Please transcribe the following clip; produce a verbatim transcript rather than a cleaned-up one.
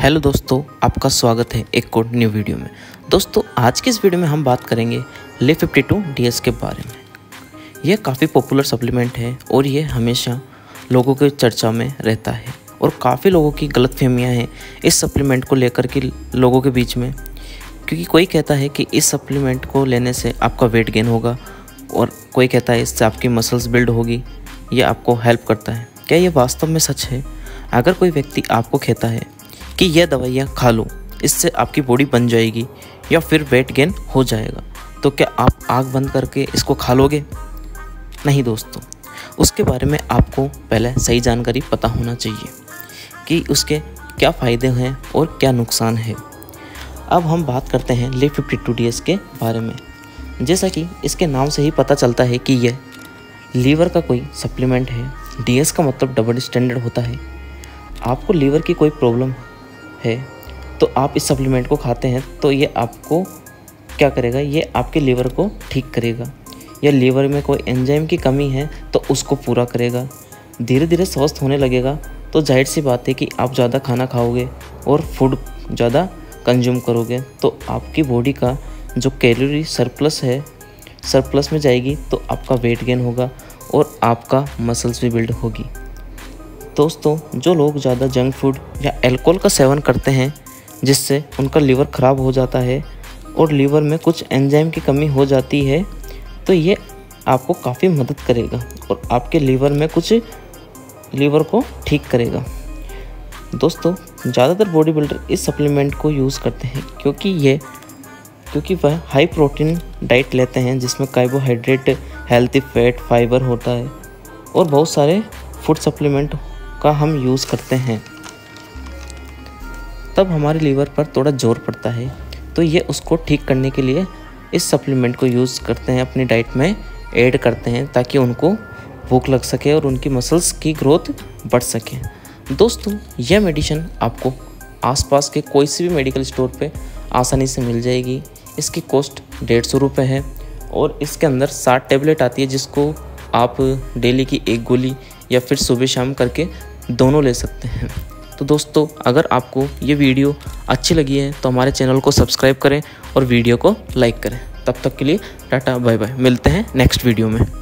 Hello दोस्तों, आपका स्वागत है एक और न्यू वीडियो में। दोस्तों आज की इस वीडियो में हम बात करेंगे Liv fifty two D S के बारे में। यह काफ़ी पॉपुलर सप्लीमेंट है और ये हमेशा लोगों के चर्चा में रहता है और काफ़ी लोगों की गलतफहमियां हैं इस सप्लीमेंट को लेकर के लोगों के बीच में, क्योंकि कोई कहता है कि इस सप्लीमेंट को लेने से आपका वेट गेन होगा और कोई कहता है इससे आपकी मसल्स बिल्ड होगी, ये आपको हेल्प करता है। क्या ये वास्तव में सच है? अगर कोई व्यक्ति आपको कहता है कि यह दवाइयाँ खा लो, इससे आपकी बॉडी बन जाएगी या फिर वेट गेन हो जाएगा, तो क्या आप आग बंद करके इसको खा लोगे? नहीं दोस्तों, उसके बारे में आपको पहले सही जानकारी पता होना चाहिए कि उसके क्या फ़ायदे हैं और क्या नुकसान है। अब हम बात करते हैं Liv fifty two D S के बारे में। जैसा कि इसके नाम से ही पता चलता है कि यह लीवर का कोई सप्लीमेंट है। डी एस का मतलब डबल स्टैंडर्ड होता है। आपको लीवर की कोई प्रॉब्लम है तो आप इस सप्लीमेंट को खाते हैं तो ये आपको क्या करेगा, ये आपके लीवर को ठीक करेगा, या लीवर में कोई एंजाइम की कमी है तो उसको पूरा करेगा। धीरे धीरे स्वस्थ होने लगेगा, तो जाहिर सी बात है कि आप ज़्यादा खाना खाओगे और फूड ज़्यादा कंज्यूम करोगे तो आपकी बॉडी का जो कैलोरी सरप्लस है सरप्लस में जाएगी, तो आपका वेट गेन होगा और आपका मसल्स भी बिल्ड होगी। दोस्तों जो लोग ज़्यादा जंक फूड या अल्कोहल का सेवन करते हैं जिससे उनका लीवर ख़राब हो जाता है और लीवर में कुछ एंजाइम की कमी हो जाती है, तो ये आपको काफ़ी मदद करेगा और आपके लीवर में कुछ लीवर को ठीक करेगा। दोस्तों ज़्यादातर बॉडी बिल्डर इस सप्लीमेंट को यूज़ करते हैं क्योंकि ये क्योंकि वह हाई प्रोटीन डाइट लेते हैं जिसमें कार्बोहाइड्रेट, हेल्दी फैट, फाइबर होता है और बहुत सारे फूड सप्लीमेंट का हम यूज़ करते हैं, तब हमारे लीवर पर थोड़ा जोर पड़ता है, तो ये उसको ठीक करने के लिए इस सप्लीमेंट को यूज़ करते हैं, अपनी डाइट में ऐड करते हैं ताकि उनको भूख लग सके और उनकी मसल्स की ग्रोथ बढ़ सके। दोस्तों यह मेडिसिन आपको आसपास के कोई से भी मेडिकल स्टोर पे आसानी से मिल जाएगी। इसकी कॉस्ट डेढ़ सौ रुपये है और इसके अंदर साठ टेबलेट आती है जिसको आप डेली की एक गोली या फिर सुबह शाम करके दोनों ले सकते हैं। तो दोस्तों अगर आपको ये वीडियो अच्छी लगी है तो हमारे चैनल को सब्सक्राइब करें और वीडियो को लाइक करें। तब तक के लिए टाटा, बाय बाय, मिलते हैं नेक्स्ट वीडियो में।